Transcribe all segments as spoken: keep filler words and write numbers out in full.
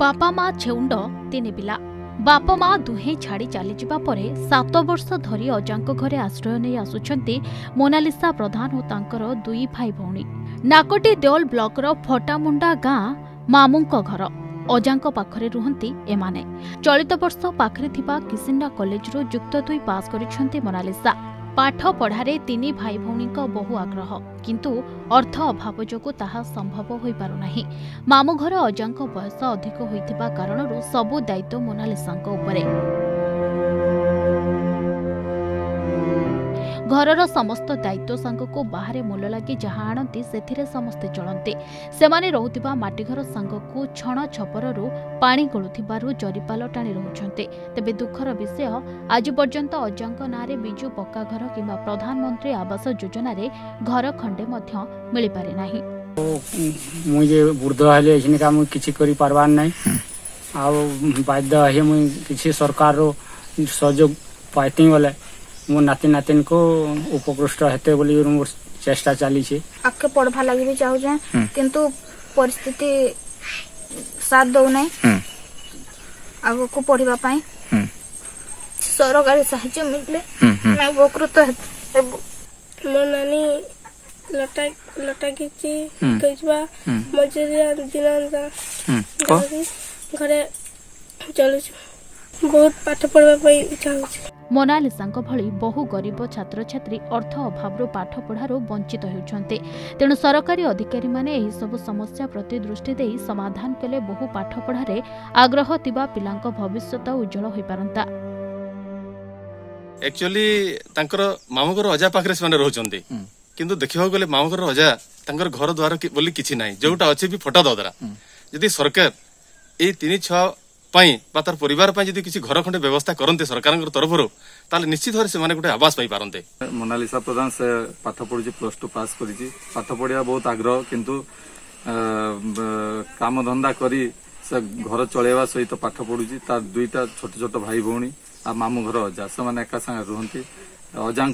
बापा माँ छेउंड तीन पिला बापा माँ दुहे छाड़ी चली सात वर्ष धरी अजांक घरे आश्रय नहीं आसुछंती मोनालिसा प्रधान और तांकर दुई भाई भौणी। नाकोटी देओल ब्लॉकर फटामुंडा गाँ मामुंको घर अजांक पाखरे रुहंती एमाने। चलित वर्ष पाखरे थिबा किसिंडा कॉलेज रो युक्त दुई पास करिछंती मोनालिसा। पाठ पढ़ारे तीन भाई भौणी बहु आग्रह किंतु अर्थ अभाव जोगु ताहा संभव होई पारु नाही। मामू घर अजांक बयस अधिक होइतिबा कारणरु सबु दायित्व मोनालिसांक उपरे। घरर समस्त दायित्व सांग को बाहर मूल लगे जहाँ आणती से समस्ते चलते से रोकता मटिघर सांग को छण छपरू पा गोलु जरीपाल टाणी रोचे। तेज दुखर विषय आज पर्यंत अजांक नाँरे विजु पक्का घर कि प्रधानमंत्री आवास योजना घर खंडे मिल पारे ना। मुझे वृद्ध है किसी कर सरकार सहयोग पाती वाला मो नाती नातिन को उपकृष्ट हेते बोली मोर चेष्टा चली छे। आके पढ़वा लागि भी चाहू जे किंतु परिस्थिति साथ दो नै आगो को पढ़िबा पई सरकारी सहायता मिलले मैं उपकृत हेते। मो नानी लटा लटा के छी कइबा मजरिया दिनांदा घरे चलु बहुत पाठ पढ़वा पई चाहू छे। मोनालिसांक भली बहु गरीब छात्र छात्री अर्थ अभाव पाठ पढ़ारो वंचित होउछन्ते। तेणु सरकारी अधिकारी माने एही सब समस्या प्रति दृष्टि देई समाधान कले बहु पाठ पढ़ारे आग्रह तिबा पिलांक भविष्यत उज्जवल होई पारंता। एक्चुअली तांकर मामुगर अजा पाखरे समान रहउछन्ते किंतु देखिबा गले मामुगर अजा तांकर घर द्वार कि बोली किछि नाही जोटा अछि भी फटा ददरा। यदि सरकार ए तीन छह पाई बातर परिवार पाई यदि किसी घर खंडे व्यवस्था करते सरकार तरफर ताले निश्चित भाव से गोटे आवास पाई पारते। मोनालिसा प्रधान से पाठ पढ़ुची प्लस टू पास करी पाठ पढ़ा बहुत आग्रह किंतु काम धंदा करी से घर चलवा सहित पाठ पढ़ुची। तार दुईटा छोट छोट भाई भौणी आ मामू घर अजा से एका सागे रुहंती। अजा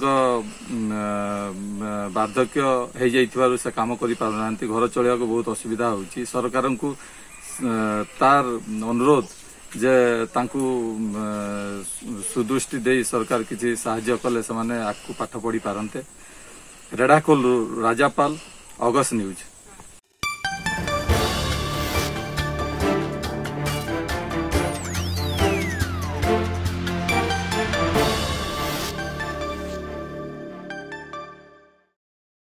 बार्धक्य हो जाइथिबारु से काम करि पारनांती घर चलवा को बहुत असुविधा होउची। सरकार को तार अनुरोध जे तांकु सुदृष्टि दे सरकार किसी साहाय्य कले से माने आपको पाठ पढ़ी पारंते। रेडाकोल राजापाल, ऑगस्ट न्यूज।